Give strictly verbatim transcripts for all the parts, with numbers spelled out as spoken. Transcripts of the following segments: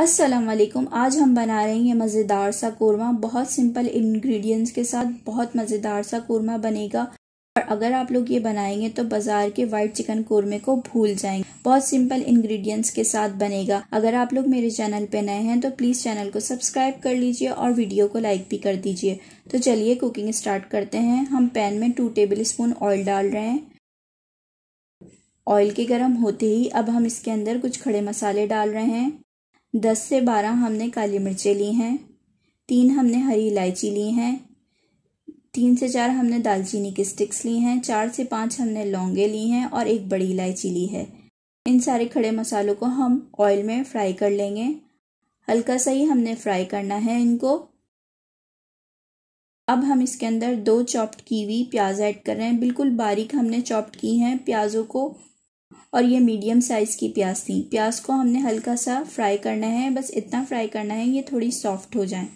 अस्सलाम वालेकुम। आज हम बना रहे हैं मज़ेदार सा कोरमा। बहुत सिंपल इंग्रेडिएंट्स के साथ बहुत मज़ेदार सा कोरमा बनेगा। और अगर आप लोग ये बनाएंगे तो बाज़ार के वाइट चिकन कोरमे को भूल जाएंगे। बहुत सिंपल इंग्रेडिएंट्स के साथ बनेगा। अगर आप लोग मेरे चैनल पे नए हैं तो प्लीज़ चैनल को सब्सक्राइब कर लीजिए और वीडियो को लाइक भी कर दीजिए। तो चलिए कुकिंग स्टार्ट करते हैं। हम पैन में टू टेबल स्पून ऑयल डाल रहे हैं। ऑयल के गर्म होते ही अब हम इसके अंदर कुछ खड़े मसाले डाल रहे हैं। दस से बारह हमने काली मिर्चें ली हैं, तीन हमने हरी इलायची ली हैं, तीन से चार हमने दालचीनी की स्टिक्स ली हैं, चार से पाँच हमने लौंगे ली हैं और एक बड़ी इलायची ली है। इन सारे खड़े मसालों को हम ऑयल में फ्राई कर लेंगे। हल्का सा ही हमने फ्राई करना है इनको। अब हम इसके अंदर दो चॉप्ड की हुई प्याज ऐड कर रहे हैं। बिल्कुल बारीक हमने चॉप्ड की हैं प्याज़ों को, और ये मीडियम साइज़ की प्याज थी। प्याज को हमने हल्का सा फ्राई करना है, बस इतना फ्राई करना है ये थोड़ी सॉफ्ट हो जाए।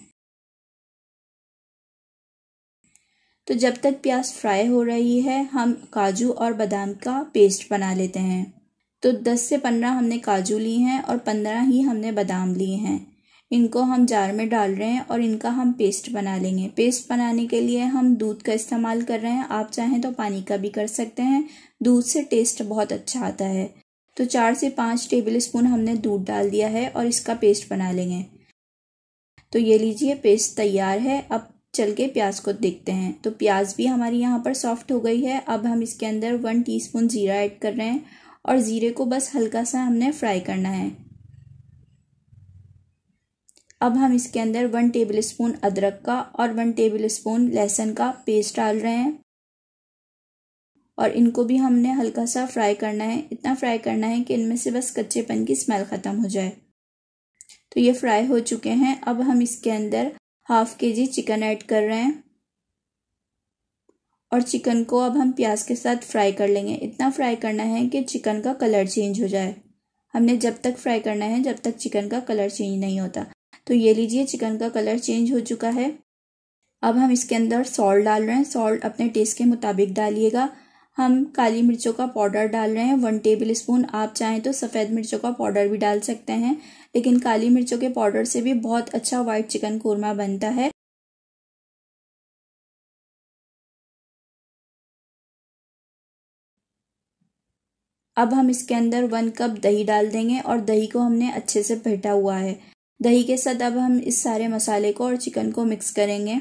तो जब तक प्याज फ्राई हो रही है हम काजू और बादाम का पेस्ट बना लेते हैं। तो दस से पंद्रह हमने काजू लिए हैं और पंद्रह ही हमने बादाम लिए हैं। इनको हम जार में डाल रहे हैं और इनका हम पेस्ट बना लेंगे। पेस्ट बनाने के लिए हम दूध का इस्तेमाल कर रहे हैं। आप चाहें तो पानी का भी कर सकते हैं, दूध से टेस्ट बहुत अच्छा आता है। तो चार से पाँच टेबल स्पून हमने दूध डाल दिया है और इसका पेस्ट बना लेंगे। तो ये लीजिए पेस्ट तैयार है। अब चल के प्याज को देखते हैं। तो प्याज भी हमारी यहाँ पर सॉफ्ट हो गई है। अब हम इसके अंदर वन टीस्पून जीरा ऐड कर रहे हैं और ज़ीरे को बस हल्का सा हमने फ्राई करना है। अब हम इसके अंदर वन टेबलस्पून अदरक का और वन टेबलस्पून लहसुन का पेस्ट डाल रहे हैं और इनको भी हमने हल्का सा फ्राई करना है। इतना फ्राई करना है कि इनमें से बस कच्चेपन की स्मेल ख़त्म हो जाए। तो ये फ्राई हो चुके हैं। अब हम इसके अंदर हाफ के जी चिकन ऐड कर रहे हैं और चिकन को अब हम प्याज के साथ फ्राई कर लेंगे। इतना फ्राई करना है कि चिकन का कलर चेंज हो जाए। हमने जब तक फ्राई करना है जब तक चिकन का कलर चेंज नहीं होता। तो ये लीजिए चिकन का कलर चेंज हो चुका है। अब हम इसके अंदर सॉल्ट डाल रहे हैं। सॉल्ट अपने टेस्ट के मुताबिक डालिएगा। हम काली मिर्चों का पाउडर डाल रहे हैं वन टेबल स्पून। आप चाहें तो सफ़ेद मिर्चों का पाउडर भी डाल सकते हैं, लेकिन काली मिर्चों के पाउडर से भी बहुत अच्छा वाइट चिकन कोरमा बनता है। अब हम इसके अंदर वन कप दही डाल देंगे और दही को हमने अच्छे से फेंटा हुआ है। दही के साथ अब हम इस सारे मसाले को और चिकन को मिक्स करेंगे।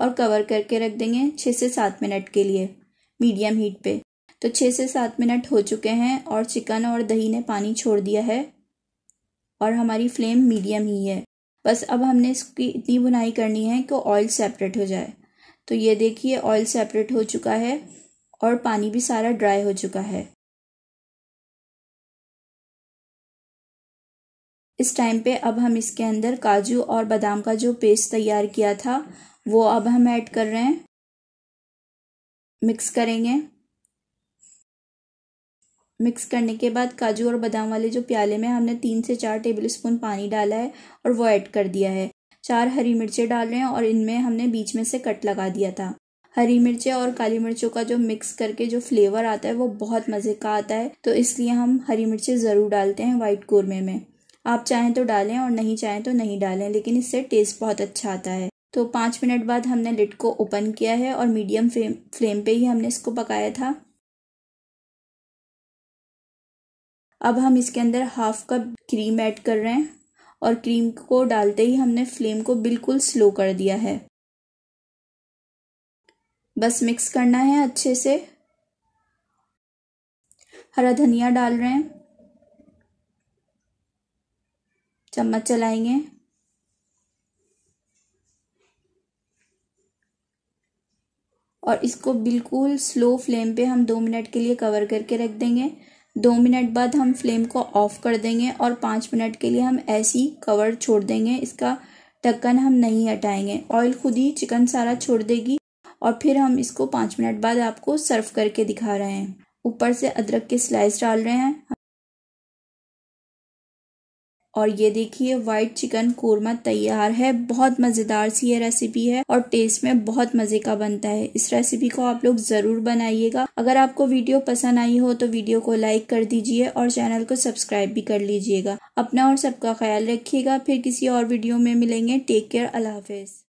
और कवर करके रख देंगे छः से सात मिनट के लिए मीडियम हीट पे। तो छः से सात मिनट हो चुके हैं और चिकन और दही ने पानी छोड़ दिया है और हमारी फ्लेम मीडियम ही है। बस अब हमने इसकी इतनी भुनाई करनी है कि ऑयल सेपरेट हो जाए। तो ये देखिए ऑयल सेपरेट हो चुका है और पानी भी सारा ड्राई हो चुका है। इस टाइम पे अब हम इसके अंदर काजू और बादाम का जो पेस्ट तैयार किया था वो अब हम ऐड कर रहे हैं। मिक्स करेंगे। मिक्स करने के बाद काजू और बादाम वाले जो प्याले में हमने तीन से चार टेबलस्पून पानी डाला है और वो ऐड कर दिया है। चार हरी मिर्चें डाल रहे हैं और इनमें हमने बीच में से कट लगा दिया था। हरी मिर्चें और काली मिर्चों का जो मिक्स करके जो फ्लेवर आता है वो बहुत मज़े का आता है। तो इसलिए हम हरी मिर्चें ज़रूर डालते हैं वाइट कोरमे में। आप चाहें तो डालें और नहीं चाहें तो नहीं डालें, लेकिन इससे टेस्ट बहुत अच्छा आता है। तो पाँच मिनट बाद हमने लिड को ओपन किया है और मीडियम फ्लेम फ्लेम पे ही हमने इसको पकाया था। अब हम इसके अंदर हाफ कप क्रीम ऐड कर रहे हैं और क्रीम को डालते ही हमने फ्लेम को बिल्कुल स्लो कर दिया है। बस मिक्स करना है अच्छे से। हरा धनिया डाल रहे हैं, चम्मच चलाएंगे। और इसको बिल्कुल स्लो फ्लेम पे हम दो मिनट के लिए कवर करके रख देंगे। दो मिनट बाद हम फ्लेम को ऑफ कर देंगे और पाँच मिनट के लिए हम ऐसी कवर छोड़ देंगे। इसका ढक्कन हम नहीं हटाएंगे। ऑयल खुद ही चिकन सारा छोड़ देगी और फिर हम इसको पाँच मिनट बाद आपको सर्व करके दिखा रहे हैं। ऊपर से अदरक के स्लाइस डाल रहे हैं और ये देखिए वाइट चिकन कोरमा तैयार है। बहुत मज़ेदार सी ये रेसिपी है और टेस्ट में बहुत मज़े का बनता है। इस रेसिपी को आप लोग ज़रूर बनाइएगा। अगर आपको वीडियो पसंद आई हो तो वीडियो को लाइक कर दीजिए और चैनल को सब्सक्राइब भी कर लीजिएगा। अपना और सबका ख्याल रखिएगा। फिर किसी और वीडियो में मिलेंगे। Take care. अल्लाह हाफिज़।